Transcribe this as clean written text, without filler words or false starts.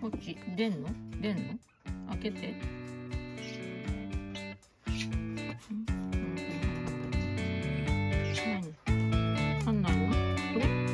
こっち出んの？出んの？開けて。何？あんなの？これ？